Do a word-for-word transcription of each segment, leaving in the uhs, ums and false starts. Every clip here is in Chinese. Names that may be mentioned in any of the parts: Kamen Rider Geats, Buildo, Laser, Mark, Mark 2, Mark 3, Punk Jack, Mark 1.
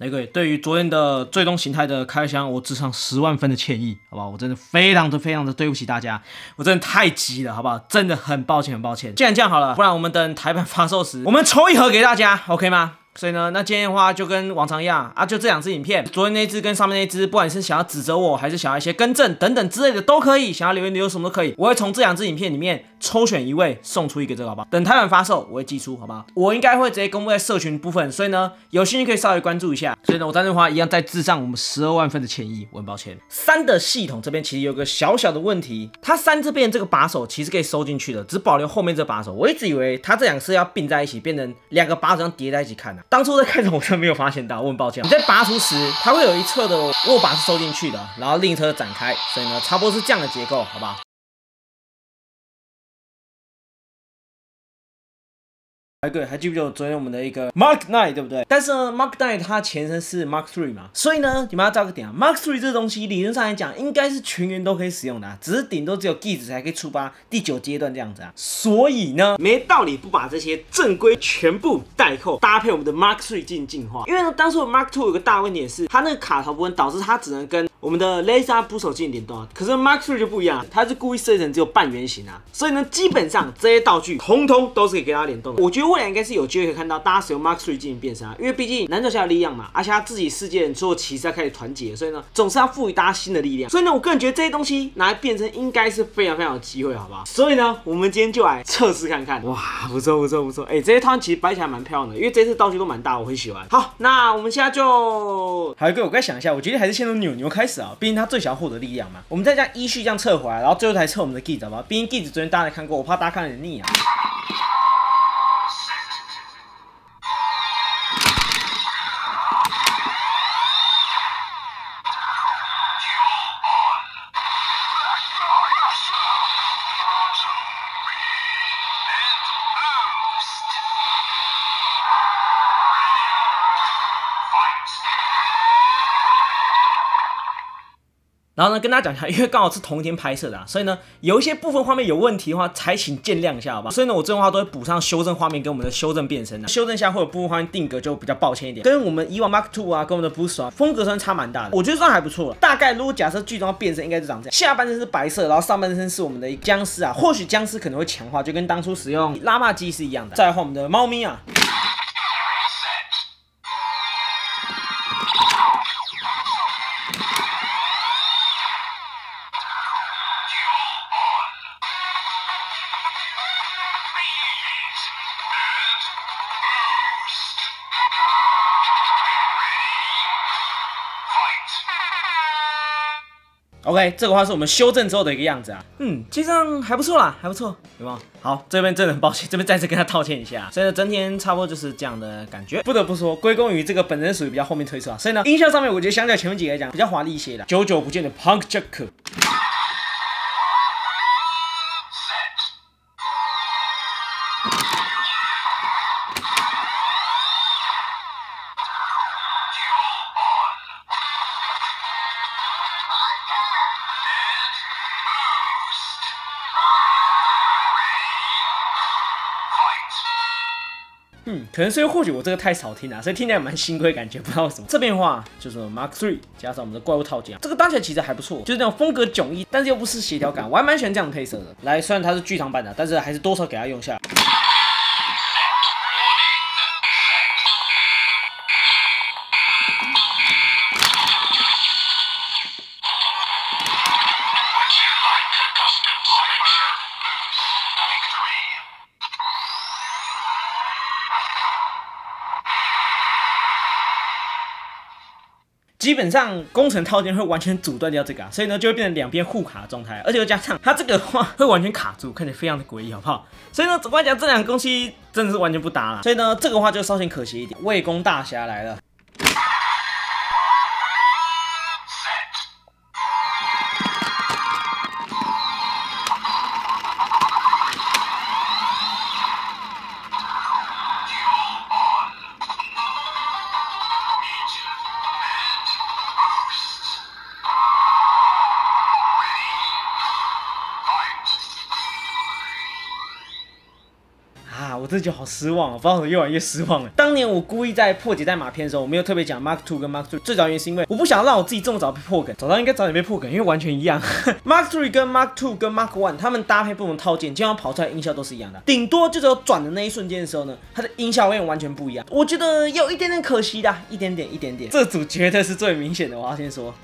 雷鬼，对于昨天的最终形态的开箱，我致上十万分的歉意，好不好？我真的非常的非常的对不起大家，我真的太急了，好不好？真的很抱歉，很抱歉。既然这样好了，不然我们等台版发售时，我们抽一盒给大家 ，OK 吗？ 所以呢，那今天的话就跟往常一样啊，就这两支影片，昨天那支跟上面那支，不管是想要指责我，还是想要一些更正等等之类的都可以，想要留言留什么都可以，我会从这两支影片里面抽选一位送出一个这个，好不好？等台版发售我会寄出，好不好？我应该会直接公布在社群部分，所以呢，有兴趣可以稍微关注一下。所以呢，我张振华一样在致上我们十二万分的歉意，我很抱歉。三的系统这边其实有个小小的问题，它三这边这个把手其实可以收进去的，只保留后面这把手。我一直以为它这两个是要并在一起，变成两个把手这样叠在一起看的。 当初在开场我真的没有发现到，我很抱歉。你在拔出时，它会有一侧的握把是收进去的，然后另一侧展开，所以呢，差不多是这样的结构，好不好？哎，对，还记不记得昨天我们的一个 Mark 九， 对不对？但是呢 ，Mark 九 它前身是 Mark 三 嘛，所以呢，你们要知道个点啊 ，Mark 三 这东西理论上来讲应该是全员都可以使用的、啊，只是顶多只有 Geats 才可以触发第九阶段这样子啊。所以呢，没道理不把这些正规全部代扣，搭配我们的 Mark 三 进进化。因为呢，当初的 Mark 二 有个大问题是，它那个卡槽部分导致它只能跟我们的 Laser 捕手镜联动啊。可是 Mark 三 就不一样，它是故意设计成只有半圆形啊，所以呢，基本上这些道具通通都是可以跟它联动的。我觉得 未来应该是有机会可以看到大家使用 Mark 三 进行变身啊，因为毕竟男主角有力量嘛，而且他自己世界人所有骑士要开始团结，所以呢，总是要赋予大家新的力量。所以呢，我个人觉得这些东西拿来变身应该是非常非常有机会，好不好？所以呢，我们今天就来测试看看。哇，不错不错不错，哎、欸，这些套其实摆起来蛮漂亮的，因为这次道具都蛮大，我很喜欢。好，那我们现在就好一个，我该想一下，我觉得还是先从扭牛开始啊，毕竟他最想要获得力量嘛。我们再这样依序这样测回来，然后最后才测我们的 Geats， 好不好？毕竟 Geats 昨天大家看过，我怕大家看得腻啊。 然后呢，跟大家讲一下，因为刚好是同一天拍摄的啊，所以呢，有一些部分画面有问题的话，才请见谅一下，好吧？所以呢，我这种话都会补上修正画面跟我们的修正变身啊，修正一下会有部分画面定格就比较抱歉一点，跟我们以往 Mark 二 啊，跟我们的 Boost 啊，风格算差蛮大的，我觉得算还不错了。大概如果假设剧中要变身，应该就长这样，下半身是白色，然后上半身是我们的僵尸啊，或许僵尸可能会强化，就跟当初使用拉玛机是一样的。再来换我们的猫咪啊。 OK， 这个话是我们修正之后的一个样子啊，嗯，其实上还不错啦，还不错，有没有？好，这边真的很抱歉，这边再次跟他道歉一下。所以呢，整天差不多就是这样的感觉，不得不说，归功于这个本身属于比较后面推出啊，所以呢，音效上面我觉得相较前面几个来讲比较华丽一些的。久久不见的 Punk Jack。 嗯，可能所以或许我这个太少听了、啊，所以听起来蛮新规，感觉不知道为什么。这边的话就是 Mark 三 加上我们的怪物套件，这个搭起来其实还不错，就是那种风格迥异，但是又不失协调感，我还蛮喜欢这样的配色的。来，虽然它是剧场版的，但是还是多少给它用下。 基本上工程套件会完全阻断掉这个、啊，所以呢就会变成两边互卡的状态，而且又加上它这个的话会完全卡住，看起来非常的诡异，好不好？所以呢，总归讲这两个东西真的是完全不搭了，所以呢这个话就稍显可惜一点。魏公大侠来了。 我真的觉得好失望，我不知道怎么越玩越失望了。当年我故意在破解代码篇的时候，我没有特别讲 Mark two 跟 Mark three， 最早原因是因为我不想让我自己这么早被破梗，早知道应该早点被破梗，因为完全一样。Mark three 跟 Mark two 跟 Mark one， 他们搭配不同套件，经常跑出来的音效都是一样的，顶多就只有转的那一瞬间的时候呢，它的音效会完全不一样。我觉得有一点点可惜的，一点点，一点点。这组绝对是最明显的，我要先说。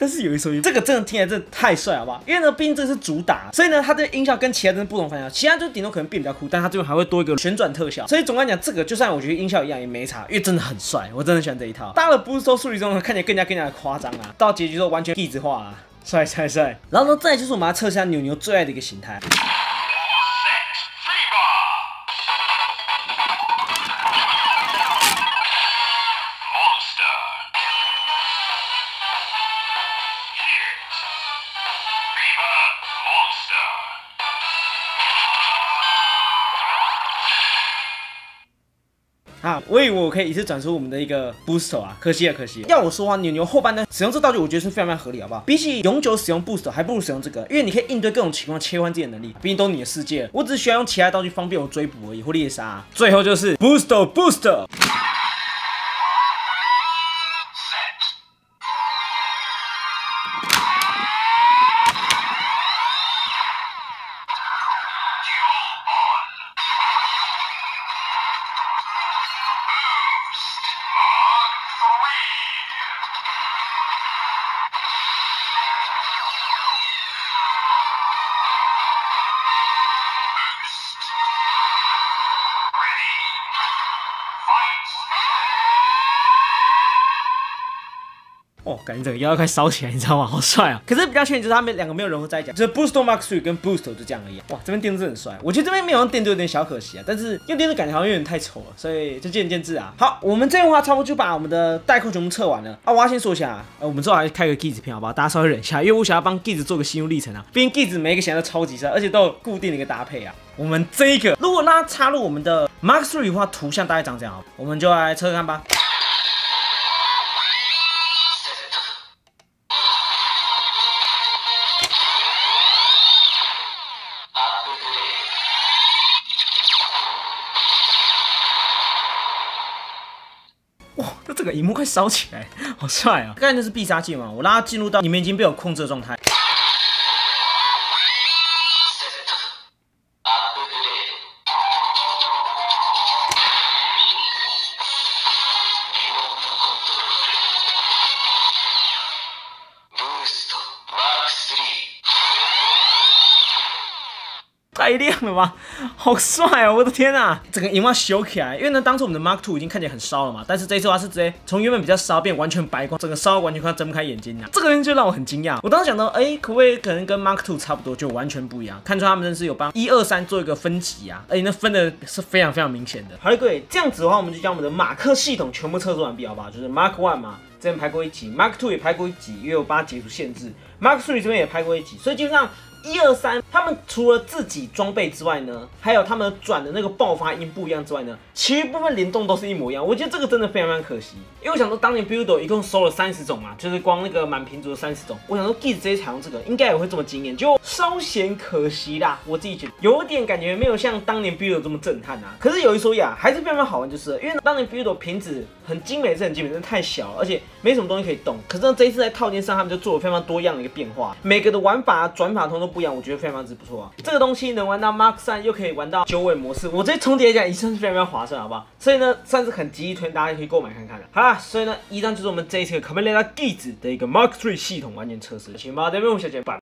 但是有一说一，这个真的听起来真的太帅，好不好？因为呢，毕竟这是主打，所以呢，它的音效跟其他真的不同凡响，其他就顶多可能变比较酷，但它最后还会多一个旋转特效。所以总观讲，这个就算我觉得音效一样也没差，因为真的很帅，我真的喜欢这一套。搭了不是说数理中看起来更加更加的夸张啊，到结局都完全痞子化啊，帅帅帅。然后呢，再就是我们要测试下牛牛最爱的一个形态。 啊，我以为我可以一次转出我们的一个 booster 啊，可惜了，可惜了。要我说话，牛牛后半段使用这道具，我觉得是非常非常合理，好不好？比起永久使用 booster， 还不如使用这个，因为你可以应对各种情况，切换自己的能力，毕竟都是你的世界。我只是需要用其他道具方便我追捕而已，或猎杀、啊。最后就是 booster booster。 哦，感觉整个腰要快烧起来，你知道吗？好帅啊！可是比较缺点就是他们两个没有融合在一起，就是 Buildo Mark three 跟 Buildo 就这样而已、啊。哇，这边电镀很帅，我觉得这边没有用电镀有点小可惜啊，但是用电镀感觉好像有点太丑了，所以就见仁见智啊。好，我们这样的话差不多就把我们的代扣全部测完了啊。我要先说一下、啊，呃，我们之后还开个 Geats 片好不好？大家稍微忍一下，因为我想要帮 Geats 做个心路历程啊。毕竟 Geats 每一个形象都超级帅，而且都有固定的一个搭配啊。我们这一个如果让它插入我们的 Mark three 的话，图像大概长这样啊，我们就来测测看吧。 这个荧幕快烧起来，好帅啊！刚才那是必杀技嘛，我让它进入到你们已经被我控制的状态。 太亮了吧，好帅哦！我的天啊，整个荧幕修起来，因为呢，当初我们的 Mark two 已经看起来很烧了嘛，但是这一次它是直接从原本比较烧变完全白光，整个烧完全快睁不开眼睛啊！这个人就让我很惊讶，我当时想到，哎、欸，可不可以可能跟 Mark two 差不多，就完全不一样？看出他们真是有帮一二三做一个分级啊，而且那分的是非常非常明显的。好了，各位，这样子的话，我们就将我们的马克系统全部测试完毕，好不好？就是 Mark one 嘛。 这边拍过一集 ，Mark two 也拍过一集，因为我把它解除限制。Mark three 这边也拍过一集，所以基本上一二三，他们除了自己装备之外呢，还有他们转的那个爆发音不一样之外呢，其余部分联动都是一模一样。我觉得这个真的非常非常可惜，因为我想说当年 Buildo 一共收了三十种嘛，就是光那个满屏族的三十种，我想说 Geats 直接采用这个应该也会这么惊艳，就稍显可惜啦。我自己觉得有点感觉没有像当年 Buildo 这么震撼啊。可是有一说一啊，还是非常非常好玩，就是因为当年 Buildo 瓶子很精美是很精美，但太小了，而且 没什么东西可以动，可是这一次在套件上，他们就做了非常多样的一个变化，每个的玩法、转法通都不一样，我觉得非常之不错啊。这个东西能玩到 Mark three， 又可以玩到九尾模式，我直接重叠讲，也算是非常非常划算，好不好？所以呢，算是很极推，大家可以购买看看的。好啦，所以呢，以上就是我们这一次的Kamen Rider Geats的一个 Mark three 系统完全测试。行吧，这边我们下期见，拜。